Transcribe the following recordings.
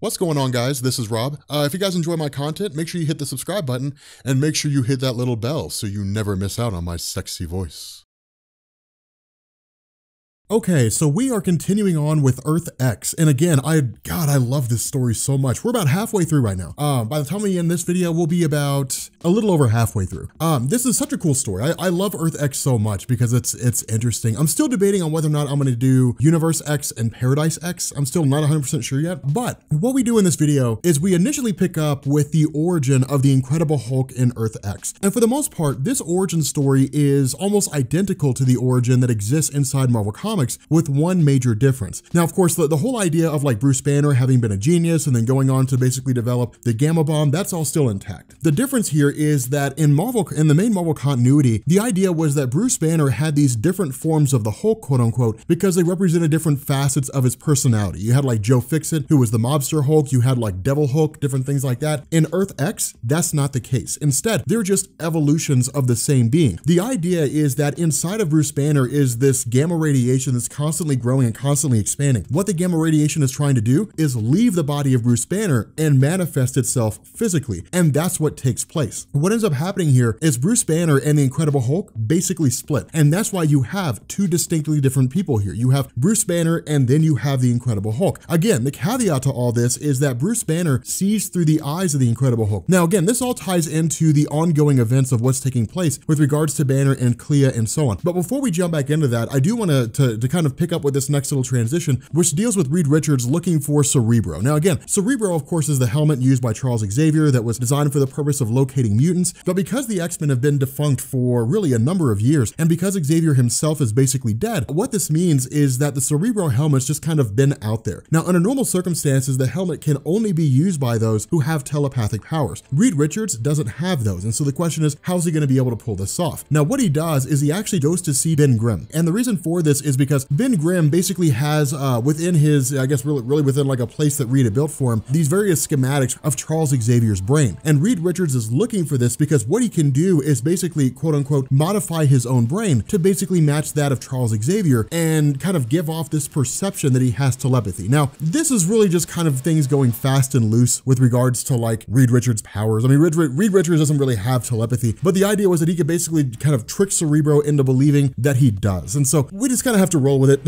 What's going on, guys? This is Rob. If you guys enjoy my content, make sure you hit the subscribe button and make sure you hit that little bell so you never miss out on my sexy voice. Okay, so we are continuing on with Earth-X, and again, God, I love this story so much. We're about halfway through right now. By the time we end this video, we'll be about a little over halfway through. This is such a cool story. I love Earth-X so much because it's interesting. I'm still debating on whether or not I'm gonna do Universe-X and Paradise-X. I'm still not 100% sure yet, but what we do in this video is we initially pick up with the origin of the Incredible Hulk in Earth-X. And for the most part, this origin story is almost identical to the origin that exists inside Marvel Comics, with one major difference. Now, of course, the whole idea of like Bruce Banner having been a genius and then going on to basically develop the gamma bomb, that's all still intact. The difference here is that in the main Marvel continuity, the idea was that Bruce Banner had these different forms of the Hulk, quote unquote, because they represented different facets of his personality. You had like Joe Fixit, who was the mobster Hulk, you had like Devil Hulk, different things like that. In Earth-X, that's not the case. Instead, they're just evolutions of the same being. The idea is that inside of Bruce Banner is this gamma radiation that's constantly growing and constantly expanding. What the gamma radiation is trying to do is leave the body of Bruce Banner and manifest itself physically, and that's what takes place. What ends up happening here is Bruce Banner and the Incredible Hulk basically split, and that's why you have two distinctly different people here. You have Bruce Banner and then you have the Incredible Hulk. Again, the caveat to all this is that Bruce Banner sees through the eyes of the Incredible Hulk. Now again, this all ties into the ongoing events of what's taking place with regards to Banner and Clea and so on. But before we jump back into that, I do want to kind of pick up with this next little transition, which deals with Reed Richards looking for Cerebro. Now again, Cerebro, of course, is the helmet used by Charles Xavier that was designed for the purpose of locating mutants, but because the X-Men have been defunct for really a number of years, and because Xavier himself is basically dead, what this means is that the Cerebro helmet's just kind of been out there. Now, under normal circumstances, the helmet can only be used by those who have telepathic powers. Reed Richards doesn't have those, and so the question is, how's he going to be able to pull this off? Now, what he does is he actually goes to see Ben Grimm, and the reason for this is because Ben Grimm basically has within his, I guess really within like a place that Reed had built for him, these various schematics of Charles Xavier's brain. And Reed Richards is looking for this because what he can do is basically, quote unquote, modify his own brain to basically match that of Charles Xavier and kind of give off this perception that he has telepathy. Now, this is really just kind of things going fast and loose with regards to like Reed Richards' powers. I mean, Reed Richards doesn't really have telepathy, but the idea was that he could basically kind of trick Cerebro into believing that he does. And so we just kind of have to roll with it.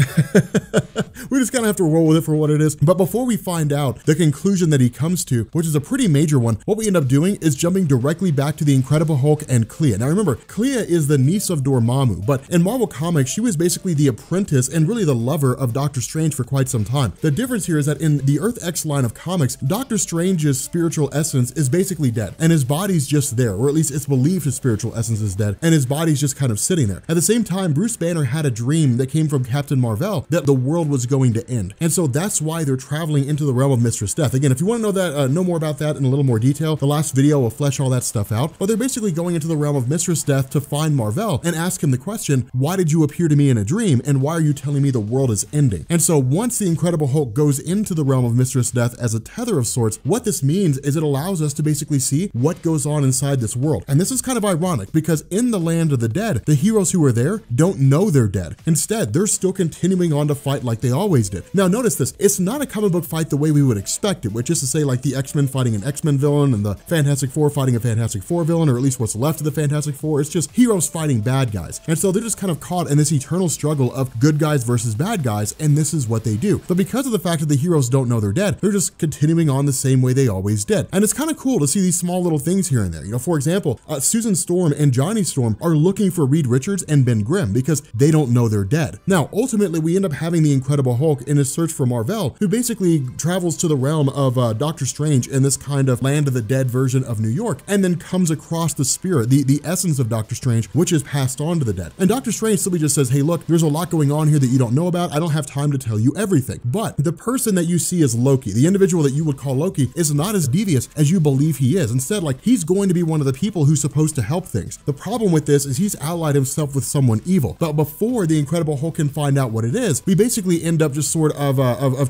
We just kind of have to roll with it for what it is. But before we find out the conclusion that he comes to, which is a pretty major one, what we end up doing is jumping directly back to the Incredible Hulk and Clea. Now remember, Clea is the niece of Dormammu, but in Marvel Comics, she was basically the apprentice and really the lover of Doctor Strange for quite some time. The difference here is that in the Earth-X line of comics, Doctor Strange's spiritual essence is basically dead, and his body's just there, or at least it's believed his spiritual essence is dead, and his body's just kind of sitting there. At the same time, Bruce Banner had a dream that came from Captain Mar-Vell that the world was going to end. And so that's why they're traveling into the realm of Mistress Death. Again, if you want to know that, know more about that in a little more detail, the last video will flesh all that stuff out. But they're basically going into the realm of Mistress Death to find Mar-Vell and ask him the question, why did you appear to me in a dream? And why are you telling me the world is ending? And so once the Incredible Hulk goes into the realm of Mistress Death as a tether of sorts, what this means is it allows us to basically see what goes on inside this world. And this is kind of ironic because in the land of the dead, the heroes who are there don't know they're dead. Instead, they're still continuing on to fight like they always did. Now notice this, it's not a comic book fight the way we would expect it, which is to say like the X-Men fighting an X-Men villain and the Fantastic Four fighting a Fantastic Four villain, or at least what's left of the Fantastic Four. It's just heroes fighting bad guys. And so they're just kind of caught in this eternal struggle of good guys versus bad guys, and this is what they do. But because of the fact that the heroes don't know they're dead, they're just continuing on the same way they always did. And it's kind of cool to see these small little things here and there. You know, for example, Susan Storm and Johnny Storm are looking for Reed Richards and Ben Grimm because they don't know they're dead. Now, ultimately, we end up having the Incredible Hulk in his search for Mar-Vell, who basically travels to the realm of Doctor Strange in this kind of land of the dead version of New York, and then comes across the spirit, the essence of Doctor Strange, which is passed on to the dead. And Doctor Strange simply just says, hey, look, there's a lot going on here that you don't know about. I don't have time to tell you everything. But the person that you see as Loki, the individual that you would call Loki, is not as devious as you believe he is. Instead, like, he's going to be one of the people who's supposed to help things. The problem with this is he's allied himself with someone evil. But before the Incredible Hulk can find out what it is, we basically end up just sort of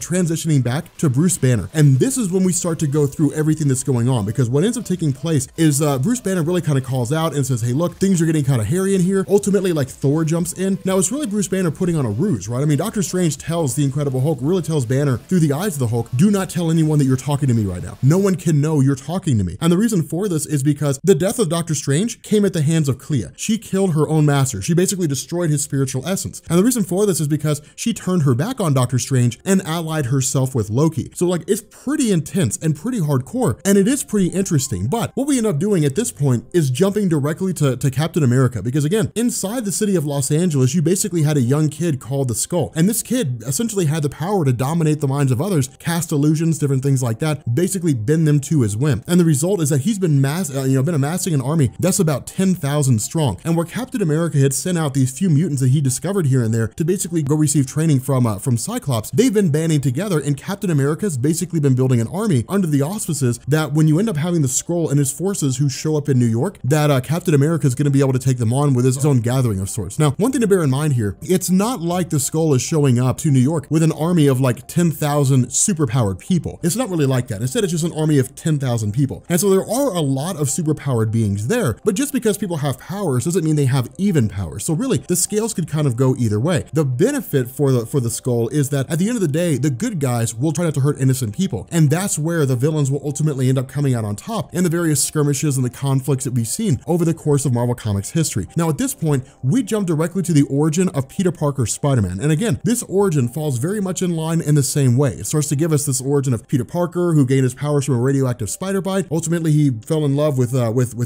transitioning back to Bruce Banner. And this is when we start to go through everything that's going on, because what ends up taking place is Bruce Banner really kind of calls out and says, hey, look, things are getting kind of hairy in here. Ultimately, like, Thor jumps in. Now, it's really Bruce Banner putting on a ruse, right? I mean, Doctor Strange tells the Incredible Hulk, really tells Banner through the eyes of the Hulk, do not tell anyone that you're talking to me right now. No one can know you're talking to me. And the reason for this is because the death of Doctor Strange came at the hands of Clea. She killed her own master. She basically destroyed his spiritual essence. And the reason for this is because she turned her back on Doctor Strange and allied herself with Loki. So, like, it's pretty intense and pretty hardcore, and it is pretty interesting. But what we end up doing at this point is jumping directly to Captain America, because again, inside the city of Los Angeles, you basically had a young kid called the Skull. And this kid essentially had the power to dominate the minds of others, cast illusions, different things like that, basically bend them to his whim. And the result is that he's been amassing an army that's about 10,000 strong. And where Captain America had sent out these few mutants that he discovered here and there to basically go receive training from Cyclops, they've been banding together, and Captain America's basically been building an army under the auspices that when you end up having the Skrull and his forces who show up in New York, that Captain America is going to be able to take them on with his own gathering of sorts. Now, one thing to bear in mind here, it's not like the Skrull is showing up to New York with an army of like 10,000 superpowered people. It's not really like that. Instead, it's just an army of 10,000 people. And so there are a lot of superpowered beings there, but just because people have powers doesn't mean they have even powers. So really, the scales could kind of go either way. The benefit for the Skrull is that at the end of the day, the good guys will try not to hurt innocent people. And that's where the villains will ultimately end up coming out on top in the various skirmishes and the conflicts that we've seen over the course of Marvel Comics history. Now, at this point, we jump directly to the origin of Peter Parker, Spider-Man. And again, this origin falls very much in line in the same way. It starts to give us this origin of Peter Parker, who gained his powers from a radioactive spider bite. Ultimately, he fell in love with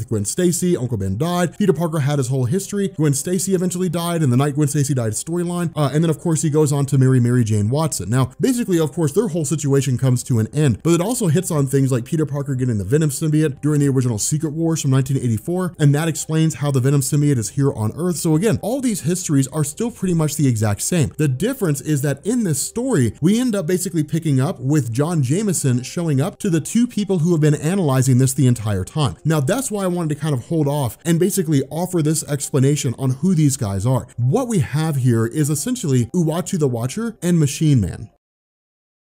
Gwen Stacy. Uncle Ben died. Peter Parker had his whole history. Gwen Stacy eventually died, and the Night Gwen Stacy Died storyline. And then, of course, he goes on to marry Mary Jane Watson. Now, basically, of course, their whole situation comes to an end, but it also hits on things like Peter Parker getting the Venom symbiote during the original Secret Wars from 1984, and that explains how the Venom symbiote is here on Earth. So again, all these histories are still pretty much the exact same. The difference is that in this story, we end up basically picking up with John Jameson showing up to the two people who have been analyzing this the entire time. Now, that's why I wanted to kind of hold off and basically offer this explanation on who these guys are. What we have here is essentially Uatu the Watcher and Machine Man.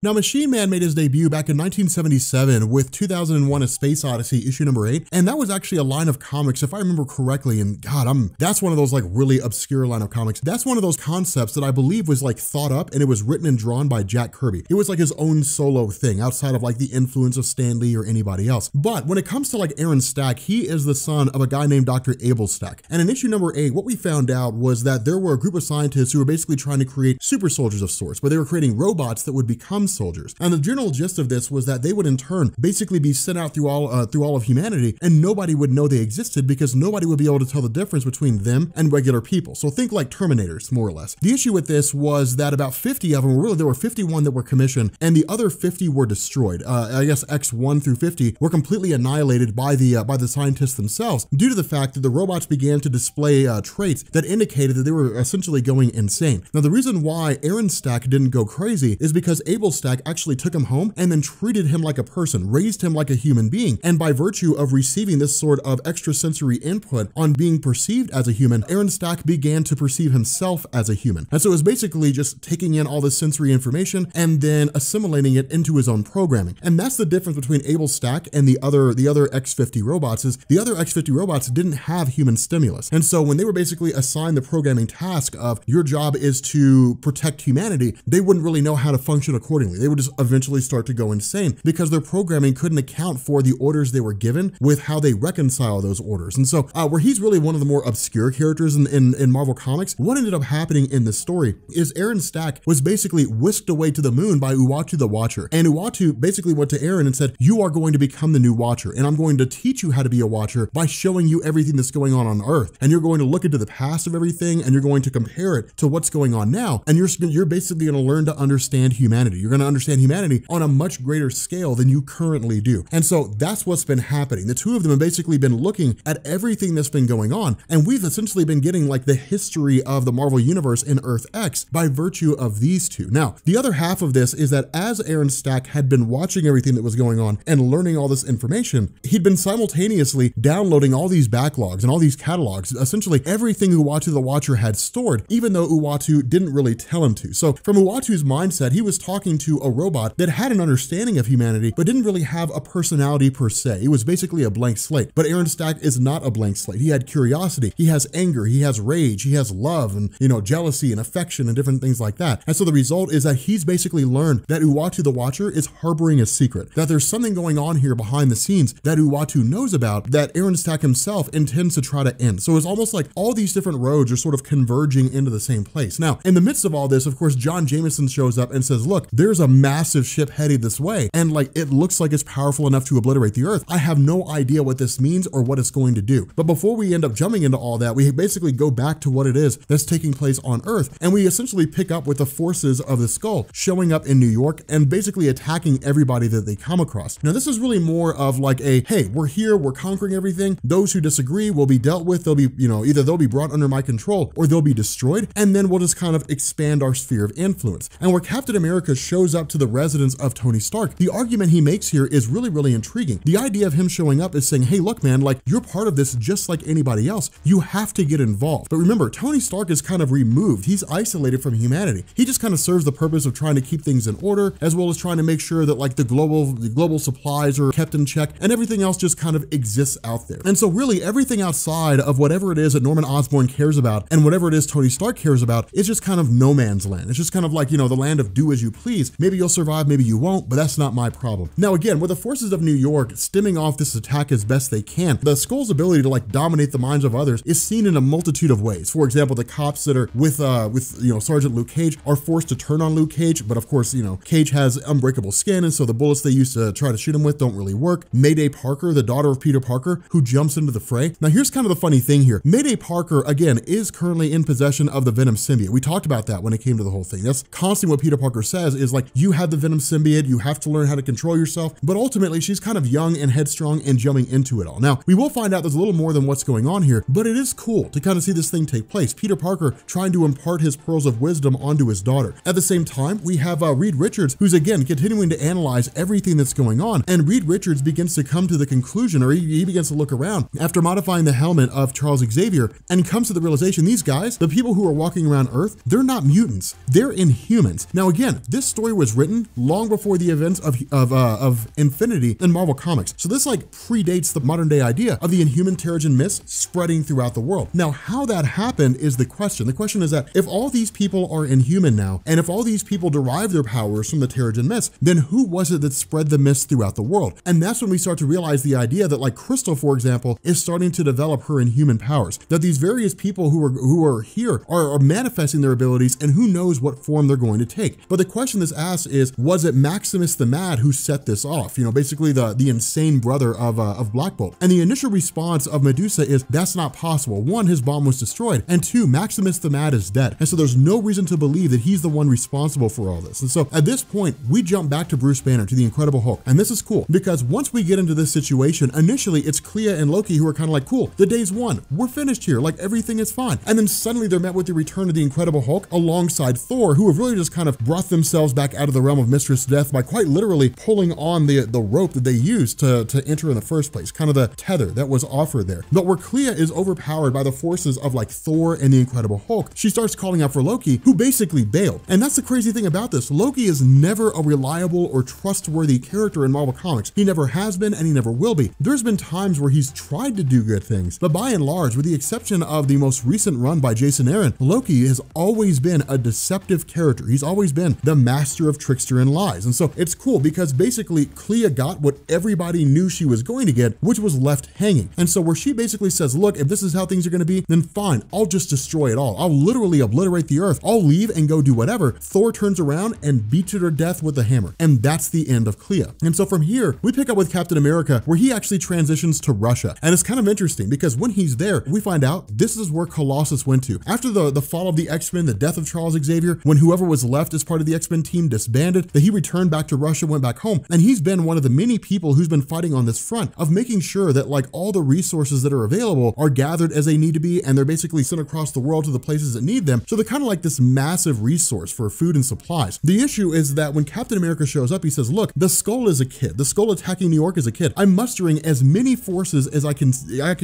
Now, Machine Man made his debut back in 1977 with 2001 A Space Odyssey issue number 8, and that was actually a line of comics, if I remember correctly, and God, that's one of those like really obscure line of comics. That's one of those concepts that I believe was like thought up, and it was written and drawn by Jack Kirby. It was like his own solo thing outside of like the influence of Stan Lee or anybody else. But when it comes to like Aaron Stack, he is the son of a guy named Dr. Abel Stack. And in issue number 8, what we found out was that there were a group of scientists who were basically trying to create super soldiers of sorts, but they were creating robots that would become soldiers. And the general gist of this was that they would in turn basically be sent out through all of humanity, and nobody would know they existed because nobody would be able to tell the difference between them and regular people. So think like Terminators, more or less. The issue with this was that about 50 of them, really there were 51 that were commissioned, and the other 50 were destroyed. I guess X1 through 50 were completely annihilated by the scientists themselves due to the fact that the robots began to display traits that indicated that they were essentially going insane. Now, the reason why Aaron Stack didn't go crazy is because Abel Stack actually took him home and then treated him like a person, raised him like a human being, and by virtue of receiving this sort of extrasensory input on being perceived as a human, Aaron Stack began to perceive himself as a human. And so it was basically just taking in all this sensory information and then assimilating it into his own programming. And that's the difference between Abel Stack and the other X-50 robots, is the other X-50 robots didn't have human stimulus. And so when they were basically assigned the programming task of your job is to protect humanity, they wouldn't really know how to function accordingly. They would just eventually start to go insane because their programming couldn't account for the orders they were given with how they reconcile those orders. And so where he's really one of the more obscure characters in Marvel Comics, what ended up happening in this story is Aaron Stack was basically whisked away to the moon by Uatu the Watcher. And Uatu basically went to Aaron and said, you are going to become the new Watcher, and I'm going to teach you how to be a Watcher by showing you everything that's going on Earth. And you're going to look into the past of everything, and you're going to compare it to what's going on now. And you're basically going to learn to understand humanity. You're going going to understand humanity on a much greater scale than you currently do. And so that's what's been happening. The two of them have basically been looking at everything that's been going on, and we've essentially been getting like the history of the Marvel Universe in Earth-X by virtue of these two. Now, the other half of this is that as Aaron Stack had been watching everything that was going on and learning all this information, he'd been simultaneously downloading all these backlogs and all these catalogs, essentially everything Uatu the Watcher had stored, even though Uatu didn't really tell him to. So from Uatu's mindset, he was talking to a robot that had an understanding of humanity, but didn't really have a personality per se. It was basically a blank slate, but Aaron Stack is not a blank slate. He had curiosity, he has anger, he has rage, he has love and, you know, jealousy and affection and different things like that. And so the result is that he's basically learned that Uatu the Watcher is harboring a secret, that there's something going on here behind the scenes that Uatu knows about that Aaron Stack himself intends to try to end. So it's almost like all these different roads are sort of converging into the same place. Now, in the midst of all this, of course, John Jameson shows up and says, look, there's a massive ship headed this way, and like it looks like it's powerful enough to obliterate the Earth. I have no idea what this means or what it's going to do. But before we end up jumping into all that, we basically go back to what it is that's taking place on Earth, and we essentially pick up with the forces of the Skull showing up in New York and basically attacking everybody that they come across. Now, this is really more of like a, hey, we're here, we're conquering everything. Those who disagree will be dealt with. They'll be, you know, either they'll be brought under my control or they'll be destroyed, and then we'll just kind of expand our sphere of influence. And where Captain America shows up to the residence of Tony Stark, the argument he makes here is really, really intriguing. The idea of him showing up is saying, hey, look, man, like you're part of this just like anybody else. You have to get involved. But remember, Tony Stark is kind of removed. He's isolated from humanity. He just kind of serves the purpose of trying to keep things in order, as well as trying to make sure that like the global supplies are kept in check and everything else just kind of exists out there. And so really everything outside of whatever it is that Norman Osborn cares about and whatever it is Tony Stark cares about is just kind of no man's land. It's just kind of like, you know, the land of do as you please. Maybe you'll survive, maybe you won't, but that's not my problem. Now, again, with the forces of New York stemming off this attack as best they can, the Skull's ability to like dominate the minds of others is seen in a multitude of ways. For example, the cops that are with you know, Sergeant Luke Cage are forced to turn on Luke Cage, but of course, you know, Cage has unbreakable skin, and so the bullets they used to try to shoot him with don't really work. Mayday Parker, the daughter of Peter Parker, who jumps into the fray. Now, here's kind of the funny thing here. Mayday Parker, again, is currently in possession of the Venom symbiote. We talked about that when it came to the whole thing. That's constantly what Peter Parker says is like, you have the Venom symbiote, you have to learn how to control yourself. But ultimately, she's kind of young and headstrong and jumping into it all. Now, we will find out there's a little more than what's going on here, but it is cool to kind of see this thing take place. Peter Parker trying to impart his pearls of wisdom onto his daughter. At the same time, we have Reed Richards, who's again continuing to analyze everything that's going on. And Reed Richards begins to come to the conclusion, or he begins to look around after modifying the helmet of Charles Xavier, and comes to the realization these guys, the people who are walking around Earth, they're not mutants, they're Inhumans. Now, again, this story was written long before the events of Infinity in Marvel Comics. So this like predates the modern day idea of the Inhuman Terrigen Mist spreading throughout the world. Now, how that happened is the question. The question is that if all these people are Inhuman now, and if all these people derive their powers from the Terrigen Mist, then who was it that spread the mist throughout the world? And that's when we start to realize the idea that like Crystal, for example, is starting to develop her Inhuman powers, that these various people who are here are manifesting their abilities, and who knows what form they're going to take. But the question that's asked is, was it Maximus the Mad who set this off? You know, basically the insane brother of Black Bolt. And the initial response of Medusa is, that's not possible. One, his bomb was destroyed, and two, Maximus the Mad is dead. And so there's no reason to believe that he's the one responsible for all this. And so at this point, we jump back to Bruce Banner, to the Incredible Hulk. And this is cool, because once we get into this situation, initially it's Clea and Loki who are kind of like, cool, the day's won, we're finished here, like everything is fine. And then suddenly they're met with the return of the Incredible Hulk alongside Thor, who have really just kind of brought themselves back out of the realm of Mistress Death by quite literally pulling on the rope that they used to enter in the first place, kind of the tether that was offered there. But where Clea is overpowered by the forces of like Thor and the Incredible Hulk, she starts calling out for Loki, who basically bailed. And that's the crazy thing about this. Loki is never a reliable or trustworthy character in Marvel Comics. He never has been, and he never will be. There's been times where he's tried to do good things, but by and large, with the exception of the most recent run by Jason Aaron, Loki has always been a deceptive character. He's always been the master of trickster and lies. And so it's cool, because basically Clea got what everybody knew she was going to get, which was left hanging. And so where she basically says, look, if this is how things are going to be, then fine, I'll just destroy it all. I'll literally obliterate the Earth. I'll leave and go do whatever. Thor turns around and beats her to death with a hammer. And that's the end of Clea. And so from here, we pick up with Captain America, where he actually transitions to Russia. And it's kind of interesting, because when he's there, we find out this is where Colossus went to. After the fall of the X-Men, the death of Charles Xavier, when whoever was left as part of the X-Men team Britain, disbanded, that he returned back to Russia, went back home, and he's been one of the many people who's been fighting on this front of making sure that like all the resources that are available are gathered as they need to be, and they're basically sent across the world to the places that need them. So they're kind of like this massive resource for food and supplies. The issue is that when Captain America shows up, he says, look, the Skull is a kid. The Skull attacking New York is a kid. I'm mustering as many forces as I can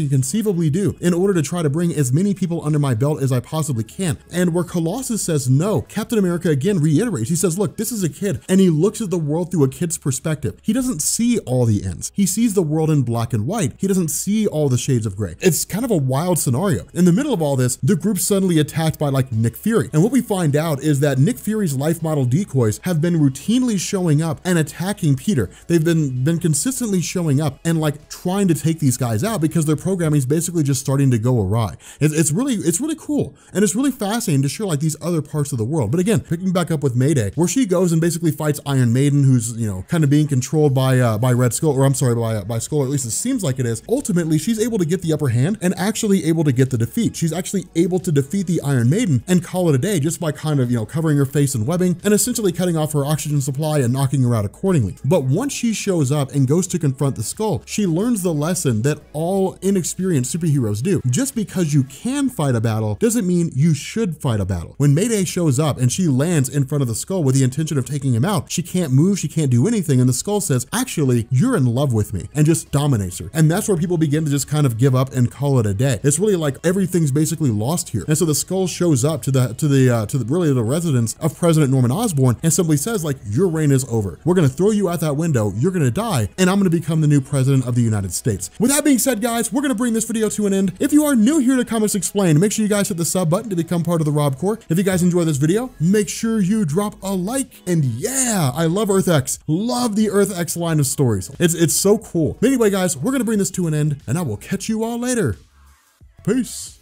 conceivably do in order to try to bring as many people under my belt as I possibly can. And where Colossus says no, Captain America again reiterates. He says, look, this is a kid. And he looks at the world through a kid's perspective. He doesn't see all the ends. He sees the world in black and white. He doesn't see all the shades of gray. It's kind of a wild scenario. In the middle of all this, the group's suddenly attacked by like Nick Fury. And what we find out is that Nick Fury's life model decoys have been routinely showing up and attacking Peter. They've been consistently showing up and like trying to take these guys out because their programming is basically just starting to go awry. It's really cool. And it's really fascinating to show like these other parts of the world. But again, picking back up with Mayday, where she goes and basically fights Iron Maiden, who's, you know, kind of being controlled by Red Skull, or I'm sorry, by Skull, or at least it seems like it is. Ultimately, she's able to get the upper hand and actually able to get the defeat. She's actually able to defeat the Iron Maiden and call it a day just by kind of, you know, covering her face in webbing and essentially cutting off her oxygen supply and knocking her out accordingly. But once she shows up and goes to confront the Skull, she learns the lesson that all inexperienced superheroes do. Just because you can fight a battle doesn't mean you should fight a battle. When Mayday shows up and she lands in front of the Skull with the intention of taking him out, she can't move, she can't do anything, and the Skull says, actually, you're in love with me, and just dominates her. And that's where people begin to just kind of give up and call it a day. It's really like everything's basically lost here. And so the Skull shows up to the residence of President Norman Osborn and simply says, like, your reign is over. We're gonna throw you out that window, you're gonna die, and I'm gonna become the new president of the United States. With that being said, guys, we're gonna bring this video to an end. If you are new here to Comics Explained, make sure you guys hit the sub button to become part of the Rob Corps. If you guys enjoy this video, make sure you drop a like, and yeah, I love Earth-X. Love the Earth-X line of stories. It's so cool. But anyway, guys, we're gonna bring this to an end, and I will catch you all later. Peace.